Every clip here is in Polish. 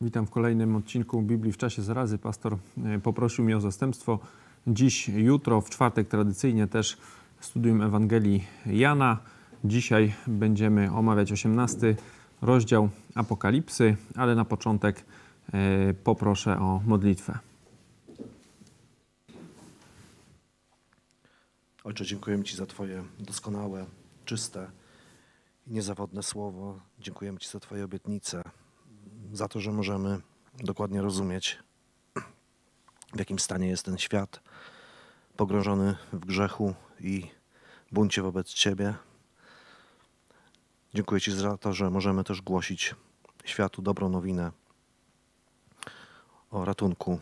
Witam w kolejnym odcinku Biblii w czasie zarazy. Pastor poprosił mnie o zastępstwo. Dziś, jutro, w czwartek tradycyjnie też studium Ewangelii Jana. Dzisiaj będziemy omawiać 18 rozdział Apokalipsy, ale na początek poproszę o modlitwę. Ojcze, dziękujemy Ci za Twoje doskonałe, czyste i niezawodne słowo. Dziękujemy Ci za Twoje obietnice, za to, że możemy dokładnie rozumieć, w jakim stanie jest ten świat pogrążony w grzechu i buncie wobec Ciebie. Dziękuję Ci za to, że możemy też głosić światu dobrą nowinę o ratunku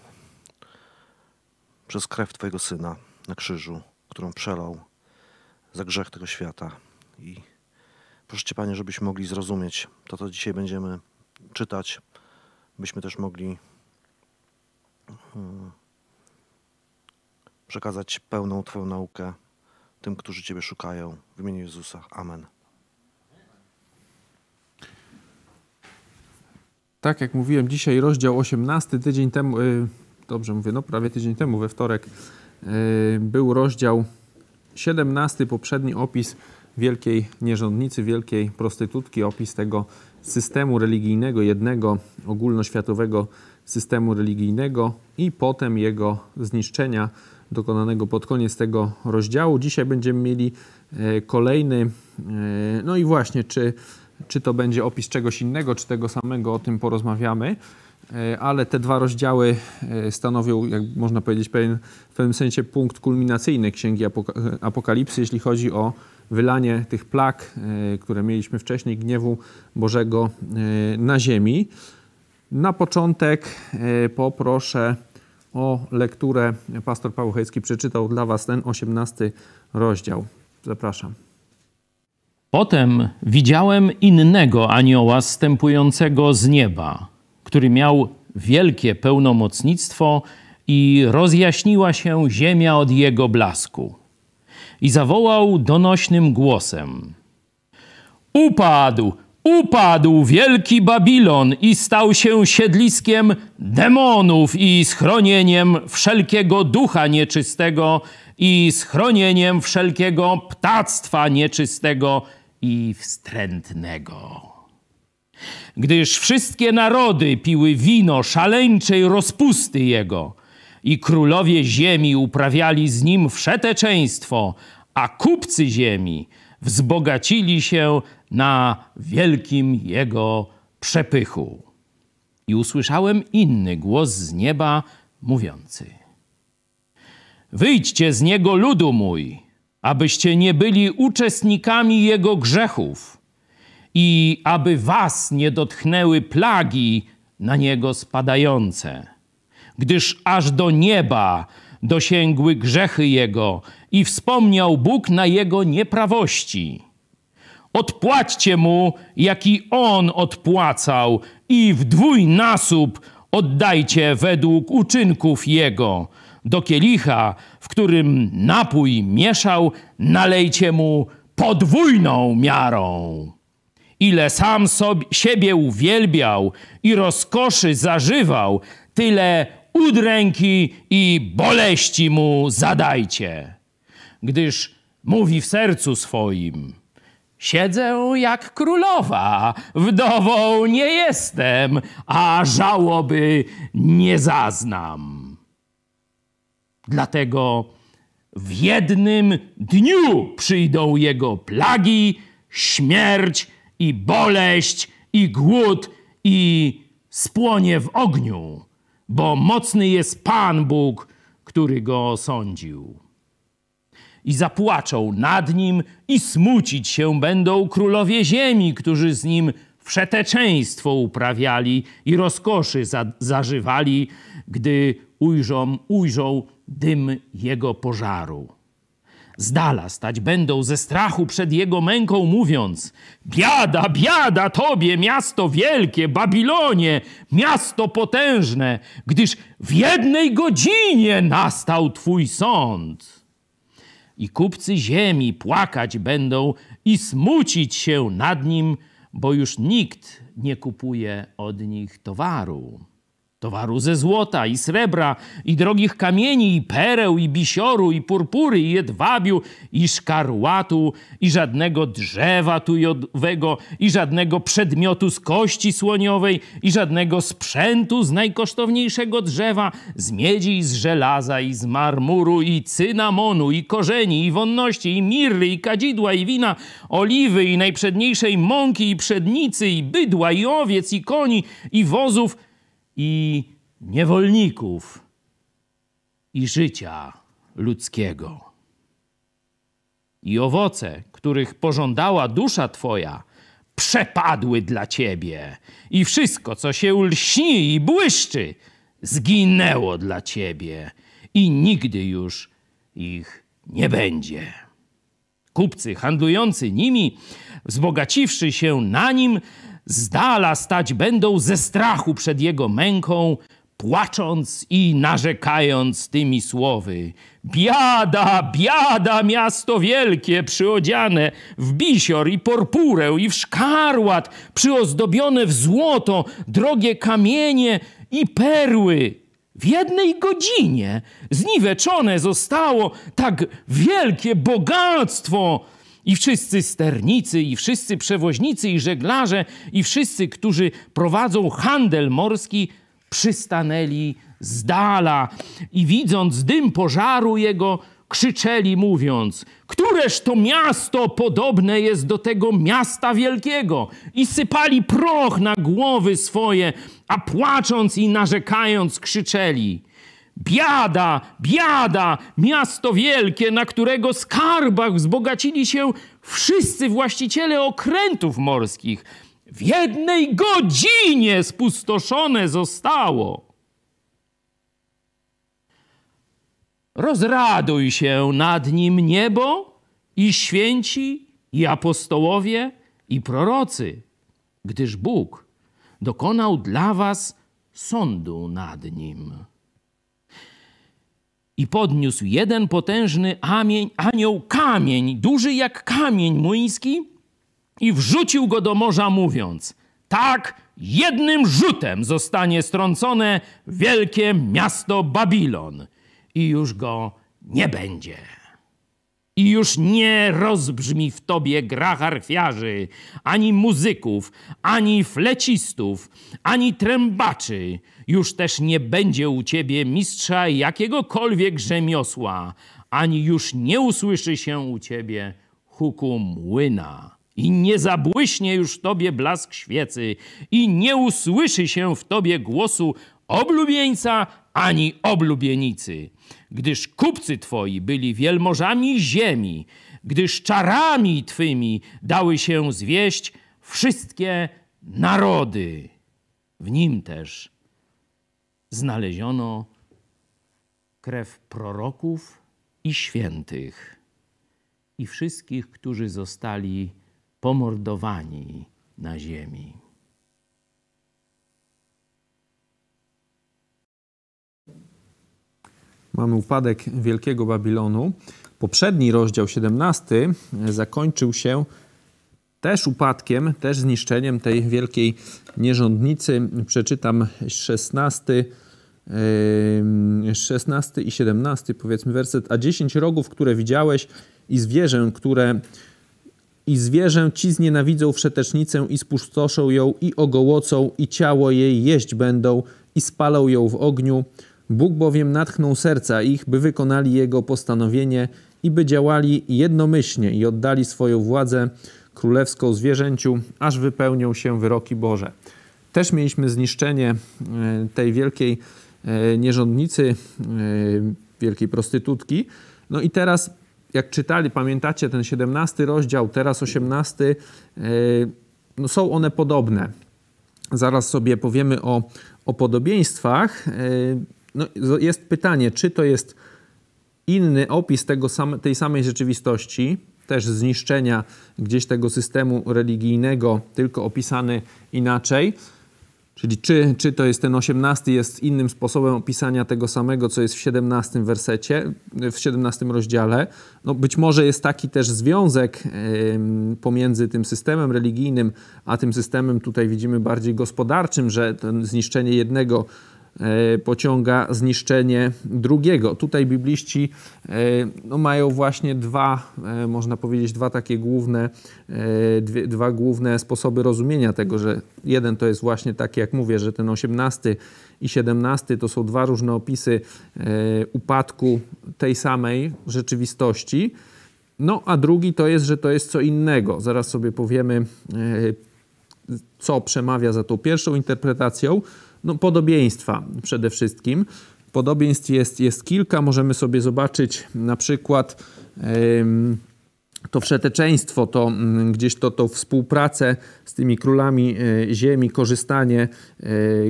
przez krew Twojego Syna na krzyżu, którą przelał za grzech tego świata. I proszę Cię, Panie, żebyśmy mogli zrozumieć to, co dzisiaj będziemy czytać, byśmy też mogli przekazać pełną Twoją naukę tym, którzy Ciebie szukają. W imieniu Jezusa. Amen. Tak jak mówiłem, dzisiaj rozdział 18, tydzień temu, dobrze mówię, no prawie tydzień temu, we wtorek, był rozdział 17, poprzedni opis wielkiej nierządnicy, wielkiej prostytutki, opis tego systemu religijnego, jednego ogólnoświatowego systemu religijnego i potem jego zniszczenia dokonanego pod koniec tego rozdziału. Dzisiaj będziemy mieli kolejny, no i właśnie, czy to będzie opis czegoś innego, czy tego samego, o tym porozmawiamy, ale te dwa rozdziały stanowią, jak można powiedzieć, w pewnym sensie punkt kulminacyjny Księgi Apokalipsy, jeśli chodzi o wylanie tych plag, które mieliśmy wcześniej, gniewu Bożego na ziemi. Na początek poproszę o lekturę. Pastor Paweł Chojecki przeczytał dla Was ten 18 rozdział. Zapraszam. Potem widziałem innego anioła zstępującego z nieba, który miał wielkie pełnomocnictwo i rozjaśniła się ziemia od jego blasku. I zawołał donośnym głosem: upadł, upadł wielki Babilon i stał się siedliskiem demonów i schronieniem wszelkiego ducha nieczystego i schronieniem wszelkiego ptactwa nieczystego i wstrętnego. Gdyż wszystkie narody piły wino szaleńczej rozpusty jego i królowie ziemi uprawiali z nim wszeteczeństwo, a kupcy ziemi wzbogacili się na wielkim jego przepychu. I usłyszałem inny głos z nieba mówiący: wyjdźcie z niego, ludu mój, abyście nie byli uczestnikami jego grzechów i aby was nie dotknęły plagi na niego spadające, gdyż aż do nieba dosięgły grzechy jego i wspomniał Bóg na jego nieprawości. Odpłaćcie mu, jaki on odpłacał, i w dwójnasób oddajcie według uczynków jego. Do kielicha, w którym napój mieszał, nalejcie mu podwójną miarą. Ile sam siebie uwielbiał i rozkoszy zażywał, tyle udręki i boleści mu zadajcie. Gdyż mówi w sercu swoim: siedzę jak królowa, wdową nie jestem, a żałoby nie zaznam. Dlatego w jednym dniu przyjdą jego plagi, śmierć i boleść i głód i spłonie w ogniu, bo mocny jest Pan Bóg, który go osądził. I zapłaczą nad nim i smucić się będą królowie ziemi, którzy z nim wszeteczeństwo uprawiali i rozkoszy zażywali, gdy ujrzą dym jego pożaru. Z dala stać będą ze strachu przed jego męką, mówiąc: biada, biada tobie, miasto wielkie, Babilonie, miasto potężne, gdyż w jednej godzinie nastał twój sąd. I kupcy ziemi płakać będą i smucić się nad nim, bo już nikt nie kupuje od nich towaru. Towaru ze złota i srebra i drogich kamieni i pereł i bisioru i purpury i jedwabiu i szkarłatu i żadnego drzewa tujowego i żadnego przedmiotu z kości słoniowej i żadnego sprzętu z najkosztowniejszego drzewa, z miedzi i z żelaza i z marmuru i cynamonu i korzeni i wonności i mirry i kadzidła i wina, oliwy i najprzedniejszej mąki i pszenicy i bydła i owiec i koni i wozów i niewolników, i życia ludzkiego. I owoce, których pożądała dusza twoja, przepadły dla ciebie. I wszystko, co się lśni i błyszczy, zginęło dla ciebie. I nigdy już ich nie będzie. Kupcy handlujący nimi, wzbogaciwszy się na nim, z dala stać będą ze strachu przed jego męką, płacząc i narzekając tymi słowy. Biada, biada, miasto wielkie, przyodziane w bisior i purpurę i w szkarłat, przyozdobione w złoto, drogie kamienie i perły. W jednej godzinie zniweczone zostało tak wielkie bogactwo. I wszyscy sternicy, i wszyscy przewoźnicy, i żeglarze, i wszyscy, którzy prowadzą handel morski, przystanęli z dala i widząc dym pożaru jego, krzyczeli mówiąc, któreż to miasto podobne jest do tego miasta wielkiego? I sypali proch na głowy swoje, a płacząc i narzekając krzyczeli. Biada, biada, miasto wielkie, na którego skarbach wzbogacili się wszyscy właściciele okrętów morskich. W jednej godzinie spustoszone zostało. Rozraduj się nad nim niebo i święci, i apostołowie, i prorocy, gdyż Bóg dokonał dla was sądu nad nim. I podniósł jeden potężny anioł kamień, duży jak kamień młyński, i wrzucił go do morza, mówiąc, tak jednym rzutem zostanie strącone wielkie miasto Babilon. I już go nie będzie. I już nie rozbrzmi w tobie gra harfiarzy, ani muzyków, ani flecistów, ani trębaczy. Już też nie będzie u ciebie mistrza jakiegokolwiek rzemiosła, ani już nie usłyszy się u ciebie huku młyna. I nie zabłyśnie już tobie blask świecy, i nie usłyszy się w tobie głosu oblubieńca ani oblubienicy. Gdyż kupcy twoi byli wielmożami ziemi, gdyż czarami twymi dały się zwieść wszystkie narody. W nim też znaleziono krew proroków i świętych i wszystkich, którzy zostali pomordowani na ziemi. Mamy upadek Wielkiego Babilonu. Poprzedni rozdział 17 zakończył się też upadkiem, też zniszczeniem tej wielkiej nierządnicy. Przeczytam 16 i 17, powiedzmy werset. A 10 rogów, które widziałeś i zwierzę ci znienawidzą wszetecznicę i spustoszą ją i ogołocą i ciało jej jeść będą i spalą ją w ogniu. Bóg bowiem natchnął serca ich, by wykonali Jego postanowienie i by działali jednomyślnie i oddali swoją władzę królewską zwierzęciu, aż wypełnią się wyroki Boże. Też mieliśmy zniszczenie tej wielkiej nierządnicy, wielkiej prostytutki. No i teraz, jak czytali, pamiętacie ten 17 rozdział, teraz 18, no są one podobne. Zaraz sobie powiemy o podobieństwach. No, jest pytanie, czy to jest inny opis tej samej rzeczywistości, też zniszczenia gdzieś tego systemu religijnego, tylko opisany inaczej, Czyli czy to jest ten 18, jest innym sposobem opisania tego samego, co jest w 17 wersecie, w 17 rozdziale. No być może jest taki też związek pomiędzy tym systemem religijnym, a tym systemem tutaj widzimy bardziej gospodarczym, że to zniszczenie jednego pociąga zniszczenie drugiego. Tutaj bibliści no, mają właśnie dwa główne sposoby rozumienia tego, że jeden to jest właśnie taki, jak mówię, że ten 18 i 17 to są dwa różne opisy upadku tej samej rzeczywistości. No a drugi to jest, że to jest co innego. Zaraz sobie powiemy, co przemawia za tą pierwszą interpretacją. No, podobieństwa przede wszystkim. Podobieństw jest kilka. Możemy sobie zobaczyć na przykład to wszeteczeństwo, to gdzieś to współpracę z tymi królami ziemi, korzystanie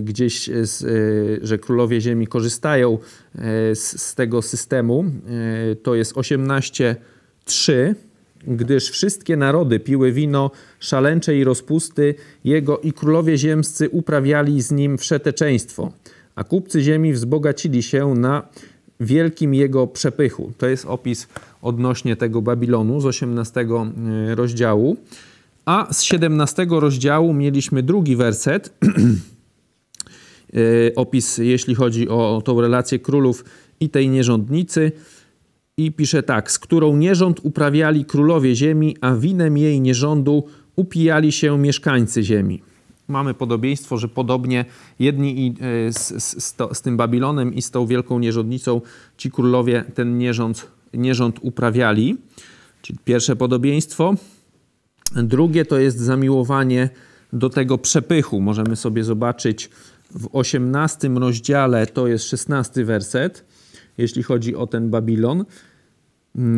gdzieś, że królowie ziemi korzystają z tego systemu. To jest 18:3. Gdyż wszystkie narody piły wino szaleńczej rozpusty jego i królowie ziemscy uprawiali z nim wszeteczeństwo, a kupcy ziemi wzbogacili się na wielkim jego przepychu. To jest opis odnośnie tego Babilonu z 18 rozdziału. A z 17 rozdziału mieliśmy drugi werset, opis jeśli chodzi o tą relację królów i tej nierządnicy. I pisze tak, z którą nierząd uprawiali królowie ziemi, a winem jej nierządu upijali się mieszkańcy ziemi. Mamy podobieństwo, że podobnie jedni z tym Babilonem i z tą wielką nierządnicą ci królowie ten nierząd uprawiali. Czyli pierwsze podobieństwo. Drugie to jest zamiłowanie do tego przepychu. Możemy sobie zobaczyć w 18 rozdziale, to jest 16 werset. Jeśli chodzi o ten Babilon.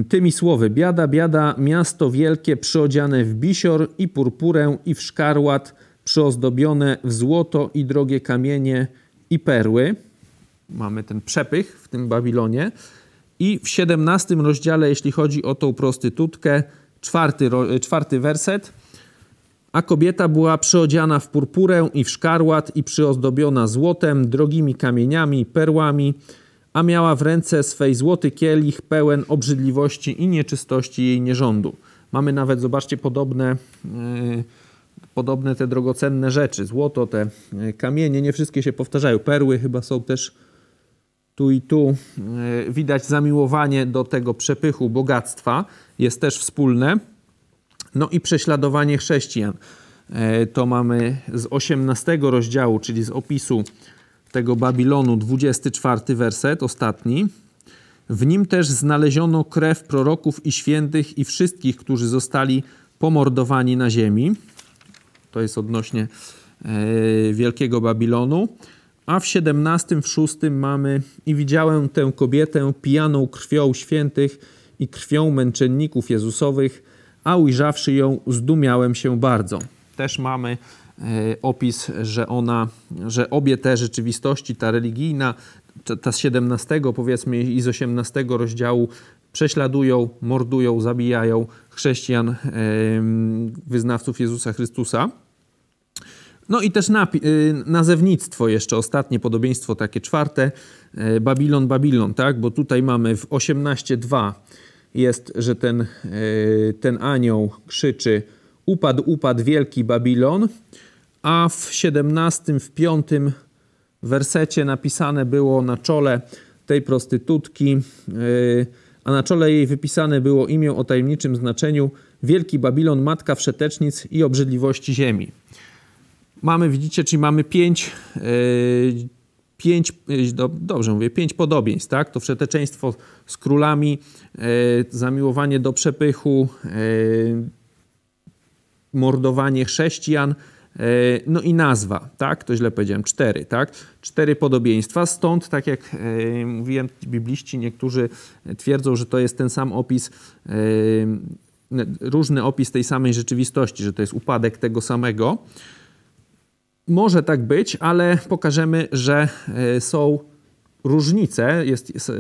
Tymi słowy, biada, biada, miasto wielkie przyodziane w bisior i purpurę i w szkarłat, przyozdobione w złoto i drogie kamienie i perły. Mamy ten przepych w tym Babilonie. I w 17 rozdziale, jeśli chodzi o tą prostytutkę, czwarty werset. A kobieta była przyodziana w purpurę i w szkarłat i przyozdobiona złotem, drogimi kamieniami, perłami, a miała w ręce swej złoty kielich pełen obrzydliwości i nieczystości jej nierządu. Mamy nawet, zobaczcie, podobne te drogocenne rzeczy. Złoto, te kamienie, nie wszystkie się powtarzają. Perły chyba są też tu i tu. Widać zamiłowanie do tego przepychu, bogactwa jest też wspólne. No i prześladowanie chrześcijan. To mamy z 18 rozdziału, czyli z opisu tego Babilonu, 24 werset, ostatni. W nim też znaleziono krew proroków i świętych i wszystkich, którzy zostali pomordowani na ziemi. To jest odnośnie Wielkiego Babilonu. A w 17, w 6 mamy i widziałem tę kobietę pijaną krwią świętych i krwią męczenników jezusowych, a ujrzawszy ją zdumiałem się bardzo. Też mamy opis, że obie te rzeczywistości, ta religijna, ta z 17 powiedzmy i z 18 rozdziału prześladują, mordują, zabijają chrześcijan, wyznawców Jezusa Chrystusa. No i też nazewnictwo jeszcze, ostatnie podobieństwo, takie czwarte, Babilon, Babilon, tak? Bo tutaj mamy w 18:2 jest, że ten anioł krzyczy upadł, upadł wielki Babilon. A w 17, w 5 wersecie napisane było na czole tej prostytutki, a na czole jej wypisane było imię o tajemniczym znaczeniu Wielki Babilon, matka wszetecznic i obrzydliwości ziemi. Mamy, widzicie, czyli mamy pięć podobieństw, tak? To wszeteczeństwo z królami, zamiłowanie do przepychu, mordowanie chrześcijan, no i nazwa, tak? To źle powiedziałem, 4, tak? 4 podobieństwa. Stąd, tak jak mówiłem, bibliści niektórzy twierdzą, że to jest ten sam opis, różny opis tej samej rzeczywistości, że to jest upadek tego samego. Może tak być, ale pokażemy, że są różnice,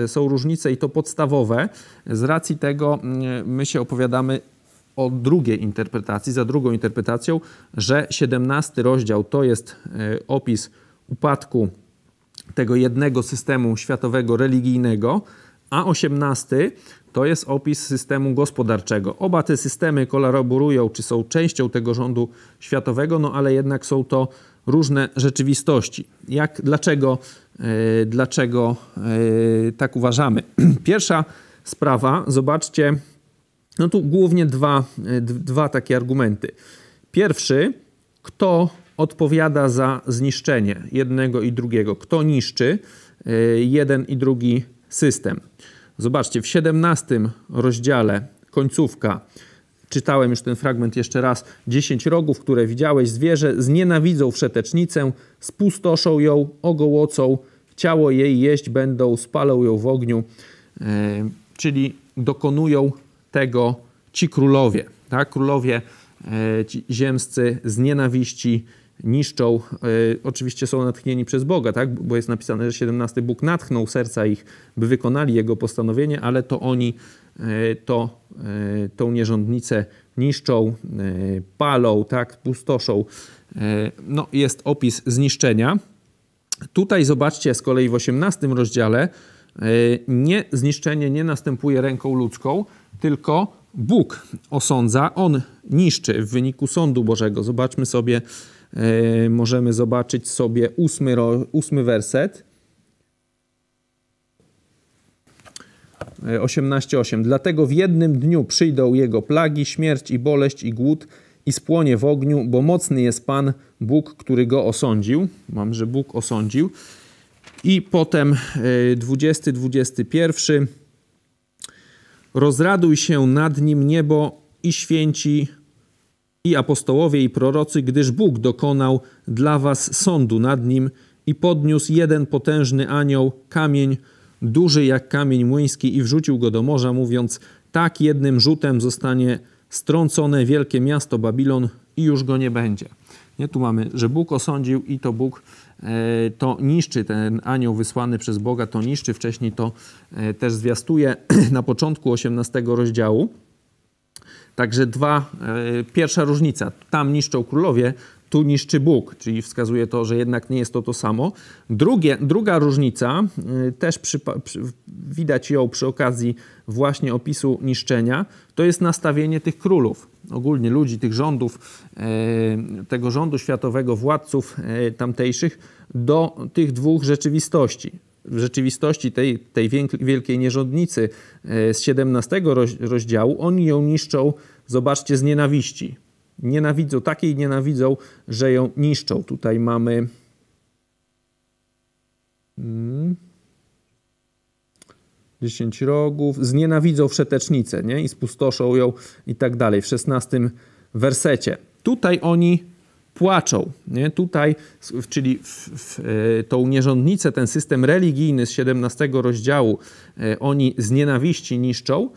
są różnice i to podstawowe. Z racji tego my się opowiadamy o drugiej interpretacji, za drugą interpretacją, że 17 rozdział to jest opis upadku tego jednego systemu światowego, religijnego, a 18 to jest opis systemu gospodarczego. Oba te systemy kolaborują, czy są częścią tego rządu światowego, no ale jednak są to różne rzeczywistości. Dlaczego tak uważamy? Pierwsza sprawa, zobaczcie, no tu głównie dwa takie argumenty. Pierwszy, kto odpowiada za zniszczenie jednego i drugiego? Kto niszczy jeden i drugi system? Zobaczcie, w 17 rozdziale, końcówka, czytałem już ten fragment jeszcze raz. 10 rogów, które widziałeś, zwierzę, znienawidzą wszetecznicę, spustoszą ją, ogołocą, ciało jej jeść będą, spalą ją w ogniu, czyli dokonują tego ci królowie. Tak? Królowie ziemscy z nienawiści niszczą, oczywiście są natchnieni przez Boga, tak? Bo jest napisane, że 17 Bóg natchnął serca ich, by wykonali Jego postanowienie, ale to oni tą nierządnicę niszczą, palą, tak? Pustoszą. No, jest opis zniszczenia. Tutaj zobaczcie z kolei w 18 rozdziale zniszczenie nie następuje ręką ludzką, tylko Bóg osądza, On niszczy w wyniku sądu Bożego. Zobaczmy sobie, możemy zobaczyć sobie 8 werset. 18:8. Dlatego w jednym dniu przyjdą jego plagi, śmierć i boleść i głód i spłonie w ogniu, bo mocny jest Pan Bóg, który go osądził. Mam, że Bóg osądził. I potem 20-21. Rozraduj się nad nim niebo i święci i apostołowie i prorocy, gdyż Bóg dokonał dla was sądu nad nim i podniósł jeden potężny anioł kamień, duży jak kamień młyński i wrzucił go do morza, mówiąc: tak jednym rzutem zostanie strącone wielkie miasto Babilon i już go nie będzie. Nie, tu mamy, że Bóg osądził i to Bóg to niszczy, ten anioł wysłany przez Boga to niszczy, wcześniej to też zwiastuje na początku 18 rozdziału. Także pierwsza różnica, tam niszczą królowie, tu niszczy Bóg, czyli wskazuje to, że jednak nie jest to samo. Druga różnica, też widać ją przy okazji właśnie opisu niszczenia, to jest nastawienie tych królów, ogólnie ludzi, tych rządów, tego rządu światowego, władców tamtejszych do tych dwóch rzeczywistości. W rzeczywistości tej wielkiej nierządnicy z 17 rozdziału, oni ją niszczą, zobaczcie, z nienawiści. Nienawidzą, takiej nienawidzą, że ją niszczą. Tutaj mamy dziesięć rogów, znienawidzą wszetecznicę, nie? I spustoszą ją i tak dalej. W 16 wersecie. Tutaj oni płaczą, nie? Tutaj, czyli tą nierządnicę, ten system religijny z 17 rozdziału oni z nienawiści niszczą,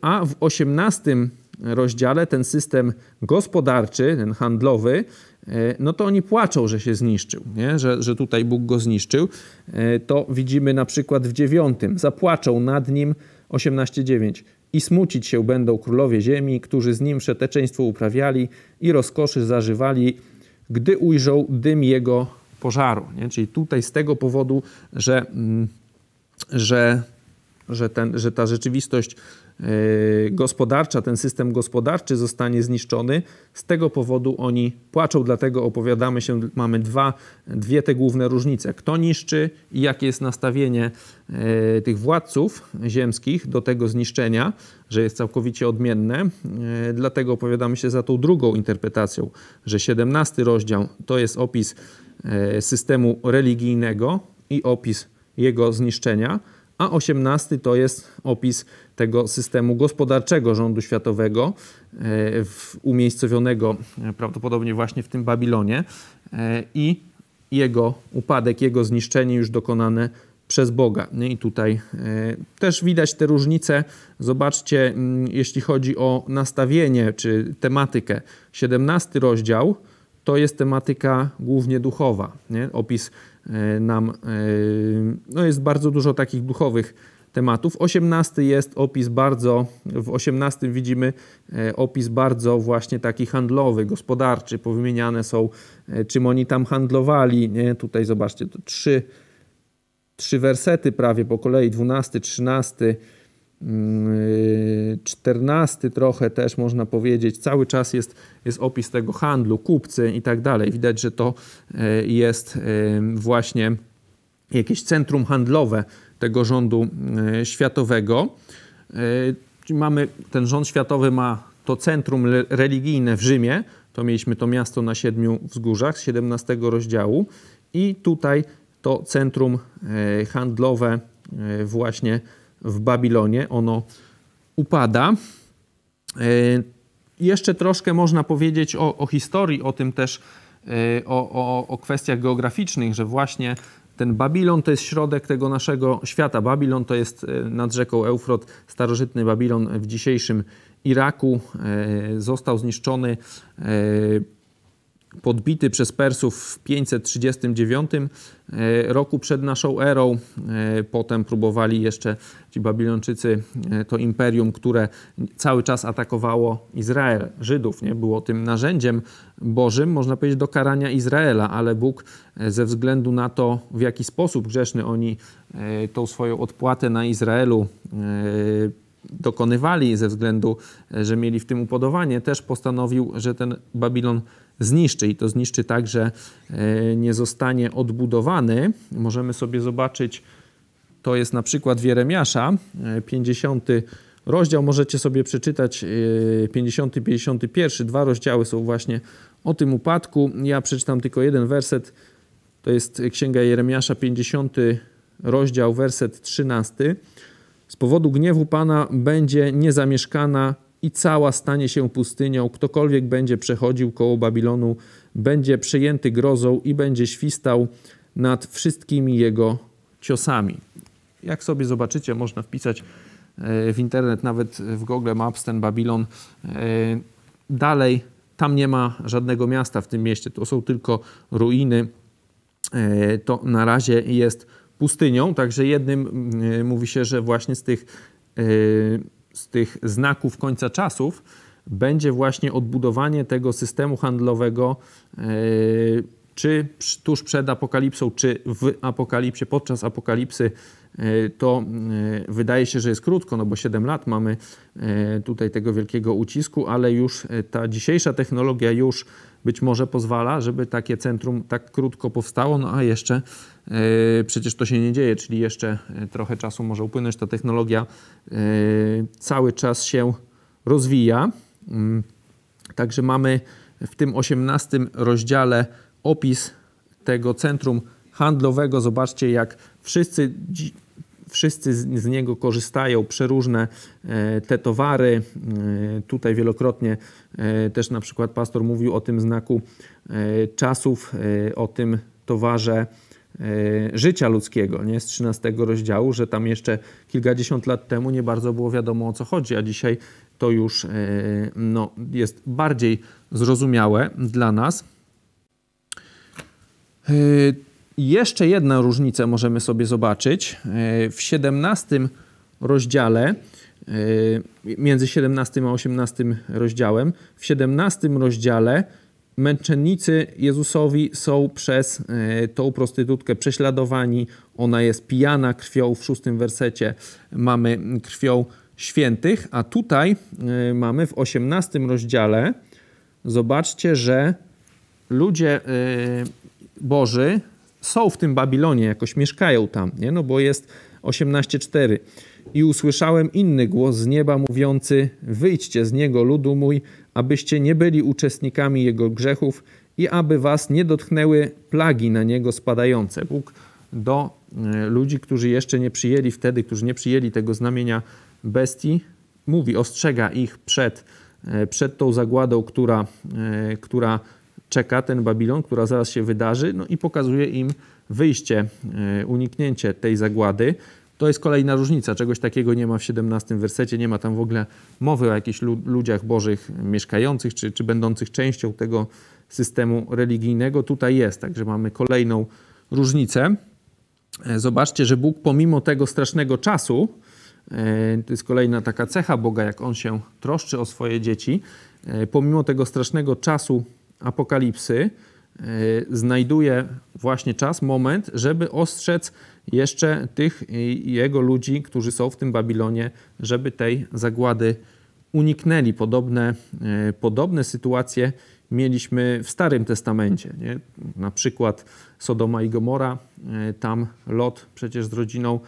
a w 18 rozdziale ten system gospodarczy, ten handlowy, no to oni płaczą, że się zniszczył, nie? Że tutaj Bóg go zniszczył. To widzimy na przykład w 9. Zapłaczą nad nim, 18:9. I smucić się będą królowie ziemi, którzy z nim wszeteczeństwo uprawiali i rozkoszy zażywali, gdy ujrzą dym jego pożaru. Nie? Czyli tutaj z tego powodu, że ta rzeczywistość gospodarcza, ten system gospodarczy zostanie zniszczony, z tego powodu oni płaczą, dlatego opowiadamy się, mamy dwie te główne różnice. Kto niszczy i jakie jest nastawienie tych władców ziemskich do tego zniszczenia, że jest całkowicie odmienne, dlatego opowiadamy się za tą drugą interpretacją, że 17 rozdział to jest opis systemu religijnego i opis jego zniszczenia, a 18 to jest opis tego systemu gospodarczego rządu światowego, umiejscowionego prawdopodobnie właśnie w tym Babilonie i jego upadek, jego zniszczenie już dokonane przez Boga. I tutaj też widać te różnice. Zobaczcie, jeśli chodzi o nastawienie czy tematykę. 17 rozdział to jest tematyka głównie duchowa. Nie? Opis nam, no jest bardzo dużo takich duchowych tematów. 18 jest opis bardzo, w 18 widzimy opis bardzo właśnie taki handlowy, gospodarczy. Powymieniane są, czym oni tam handlowali. Nie? Tutaj zobaczcie, to trzy wersety prawie po kolei, 12, 13, 14 trochę też można powiedzieć. Cały czas jest opis tego handlu, kupcy i tak dalej. Widać, że to jest właśnie jakieś centrum handlowe tego rządu światowego. Mamy, ten rząd światowy ma to centrum religijne w Rzymie. To mieliśmy to miasto na 7 wzgórzach z 17 rozdziału. I tutaj to centrum handlowe właśnie w Babilonie. Ono upada. Jeszcze troszkę można powiedzieć o historii, o tym też, o kwestiach geograficznych, że właśnie ten Babilon to jest środek tego naszego świata. Babilon to jest nad rzeką Eufrat, starożytny Babilon w dzisiejszym Iraku. Został zniszczony, podbity przez Persów w 539 roku przed naszą erą. Potem próbowali jeszcze ci Babilończycy, to imperium, które cały czas atakowało Izrael, Żydów, nie? Było tym narzędziem Bożym, można powiedzieć, do karania Izraela, ale Bóg ze względu na to, w jaki sposób grzeszny oni tą swoją odpłatę na Izraelu dokonywali, ze względu, że mieli w tym upodobanie, też postanowił, że ten Babilon zniszczy i to zniszczy tak, że nie zostanie odbudowany. Możemy sobie zobaczyć, to jest na przykład w Jeremiasza, 50 rozdział, możecie sobie przeczytać 50, 51, dwa rozdziały są właśnie o tym upadku. Ja przeczytam tylko jeden werset, to jest Księga Jeremiasza, 50 rozdział, werset 13. Z powodu gniewu Pana będzie niezamieszkana i cała stanie się pustynią. Ktokolwiek będzie przechodził koło Babilonu, będzie przejęty grozą i będzie świstał nad wszystkimi jego ciosami. Jak sobie zobaczycie, można wpisać w internet, nawet w Google Maps, ten Babilon. Dalej, tam nie ma żadnego miasta w tym mieście. To są tylko ruiny. To na razie jest pustynią. Także jednym mówi się, że właśnie z tych znaków końca czasów będzie właśnie odbudowanie tego systemu handlowego, czy tuż przed Apokalipsą, czy w Apokalipsie, podczas Apokalipsy. To wydaje się, że jest krótko, no bo 7 lat mamy tutaj tego wielkiego ucisku, ale już ta dzisiejsza technologia już być może pozwala, żeby takie centrum tak krótko powstało, no a jeszcze przecież to się nie dzieje, czyli jeszcze trochę czasu może upłynąć. Ta technologia cały czas się rozwija. Także mamy w tym 18 rozdziale opis tego centrum handlowego. Zobaczcie, jak wszyscy z niego korzystają, przeróżne te towary. Tutaj wielokrotnie też na przykład pastor mówił o tym znaku czasów, o tym towarze życia ludzkiego, nie? Z 13 rozdziału, że tam jeszcze kilkadziesiąt lat temu nie bardzo było wiadomo, o co chodzi, a dzisiaj to już no, jest bardziej zrozumiałe dla nas. Jeszcze jedną różnicę możemy sobie zobaczyć. W 17 rozdziale, między 17 a 18 rozdziałem, w 17 rozdziale męczennicy Jezusowi są przez tą prostytutkę prześladowani. Ona jest pijana krwią. W 6 wersecie mamy krwią świętych, a tutaj mamy w 18 rozdziale, zobaczcie, że ludzie Boży są w tym Babilonie, jakoś mieszkają tam, nie? No bo jest 18:4. I usłyszałem inny głos z nieba mówiący: wyjdźcie z niego, ludu mój, abyście nie byli uczestnikami jego grzechów i aby was nie dotknęły plagi na niego spadające. Bóg do ludzi, którzy jeszcze nie przyjęli wtedy, którzy nie przyjęli tego znamienia bestii, mówi, ostrzega ich przed tą zagładą, która czeka ten Babilon, która zaraz się wydarzy, no i pokazuje im wyjście, uniknięcie tej zagłady. To jest kolejna różnica. Czegoś takiego nie ma w 17 wersecie. Nie ma tam w ogóle mowy o jakichś ludziach bożych mieszkających czy będących częścią tego systemu religijnego. Tutaj jest. Także mamy kolejną różnicę. Zobaczcie, że Bóg pomimo tego strasznego czasu, to jest kolejna taka cecha Boga, jak On się troszczy o swoje dzieci, pomimo tego strasznego czasu apokalipsy, znajduje właśnie czas, moment, żeby ostrzec jeszcze tych Jego ludzi, którzy są w tym Babilonie, żeby tej zagłady uniknęli. Podobne sytuacje mieliśmy w Starym Testamencie, nie? Na przykład Sodoma i Gomora, tam Lot przecież z rodziną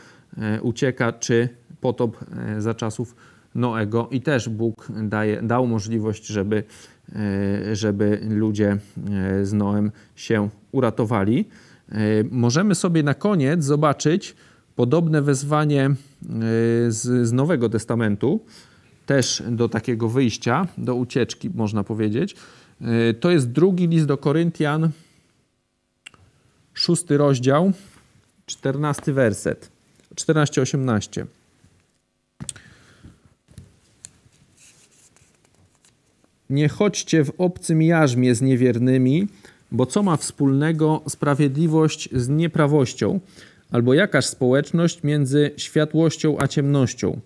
ucieka, czy potop za czasów Noego i też Bóg dał możliwość, żeby ludzie z Noem się uratowali. Możemy sobie na koniec zobaczyć podobne wezwanie z Nowego Testamentu, też do takiego wyjścia, do ucieczki, można powiedzieć. To jest drugi list do Koryntian, 6 rozdział, 14 werset, 14-18. Nie chodźcie w obcym jarzmie z niewiernymi, bo co ma wspólnego sprawiedliwość z nieprawością? Albo jakaż społeczność między światłością a ciemnością?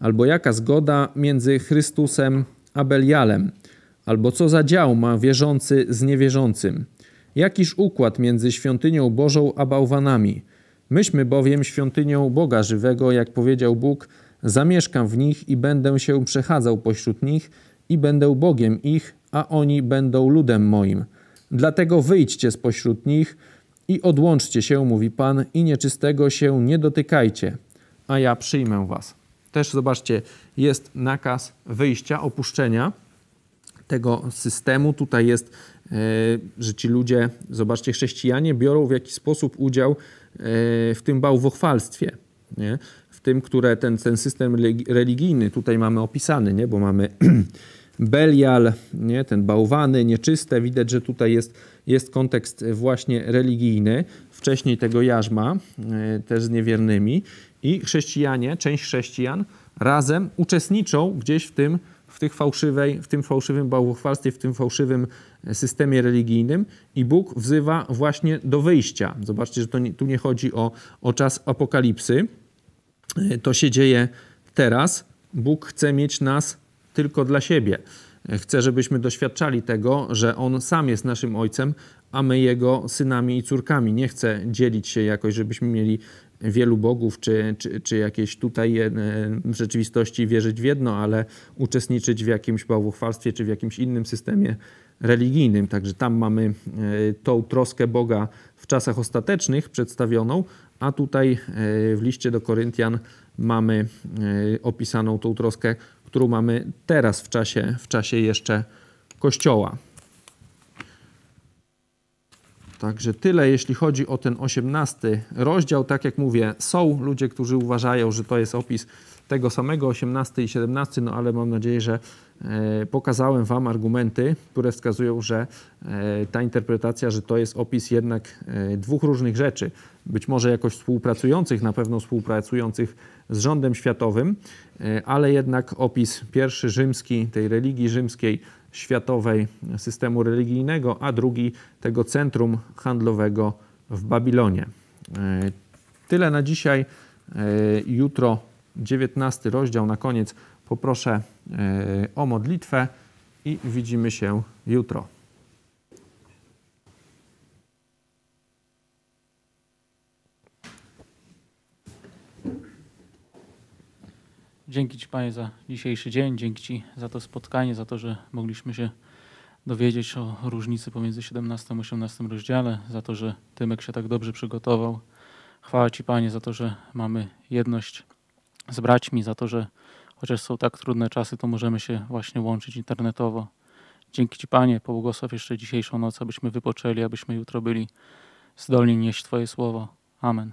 Albo jaka zgoda między Chrystusem a Belialem? Albo co za dział ma wierzący z niewierzącym? Jakiż układ między świątynią Bożą a bałwanami? Myśmy bowiem świątynią Boga żywego, jak powiedział Bóg, zamieszkam w nich i będę się przechadzał pośród nich, i będę Bogiem ich, a oni będą ludem moim. Dlatego wyjdźcie spośród nich i odłączcie się, mówi Pan, i nieczystego się nie dotykajcie, a ja przyjmę was. Też zobaczcie, jest nakaz wyjścia, opuszczenia tego systemu. Tutaj jest, że ci ludzie, zobaczcie, chrześcijanie biorą w jakiś sposób udział w tym bałwochwalstwie, nie? W tym, które ten system religijny tutaj mamy opisany, nie? Bo mamy Belial, nie? Ten bałwany, nieczyste. Widać, że tutaj jest kontekst właśnie religijny. Wcześniej tego jarzma, też z niewiernymi. I chrześcijanie, część chrześcijan razem uczestniczą gdzieś w tym fałszywym bałwochwalstwie, w tym fałszywym systemie religijnym i Bóg wzywa właśnie do wyjścia. Zobaczcie, że tu nie chodzi o czas apokalipsy. To się dzieje teraz. Bóg chce mieć nas tylko dla siebie. Chce, żebyśmy doświadczali tego, że On sam jest naszym Ojcem, a my Jego synami i córkami. Nie chce dzielić się jakoś, żebyśmy mieli wielu bogów, czy jakieś tutaj w rzeczywistości wierzyć w jedno, ale uczestniczyć w jakimś bałwochwalstwie, czy w jakimś innym systemie religijnym. Także tam mamy tą troskę Boga w czasach ostatecznych przedstawioną, a tutaj w liście do Koryntian mamy opisaną tą troskę, którą mamy teraz w czasie jeszcze Kościoła. Także tyle, jeśli chodzi o ten 18 rozdział. Tak jak mówię, są ludzie, którzy uważają, że to jest opis tego samego 18 i 17, no ale mam nadzieję, że pokazałem wam argumenty, które wskazują, że ta interpretacja, że to jest opis jednak dwóch różnych rzeczy, być może jakoś współpracujących, na pewno współpracujących z rządem światowym, ale jednak opis pierwszy rzymski, tej religii rzymskiej, światowej, systemu religijnego, a drugi tego centrum handlowego w Babilonie. Tyle na dzisiaj. Jutro 19 rozdział. Na koniec poproszę o modlitwę i widzimy się jutro. Dzięki Ci, Panie, za dzisiejszy dzień. Dzięki Ci za to spotkanie, za to, że mogliśmy się dowiedzieć o różnicy pomiędzy 17 a 18 rozdziale, za to, że Tymek się tak dobrze przygotował. Chwała Ci, Panie, za to, że mamy jedność z braćmi, za to, że chociaż są tak trudne czasy, to możemy się właśnie łączyć internetowo. Dzięki Ci, Panie, pobłogosław jeszcze dzisiejszą noc, abyśmy wypoczęli, abyśmy jutro byli zdolni nieść Twoje słowo. Amen.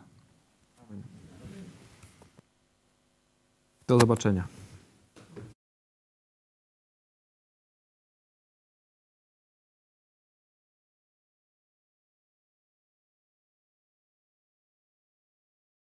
Do zobaczenia.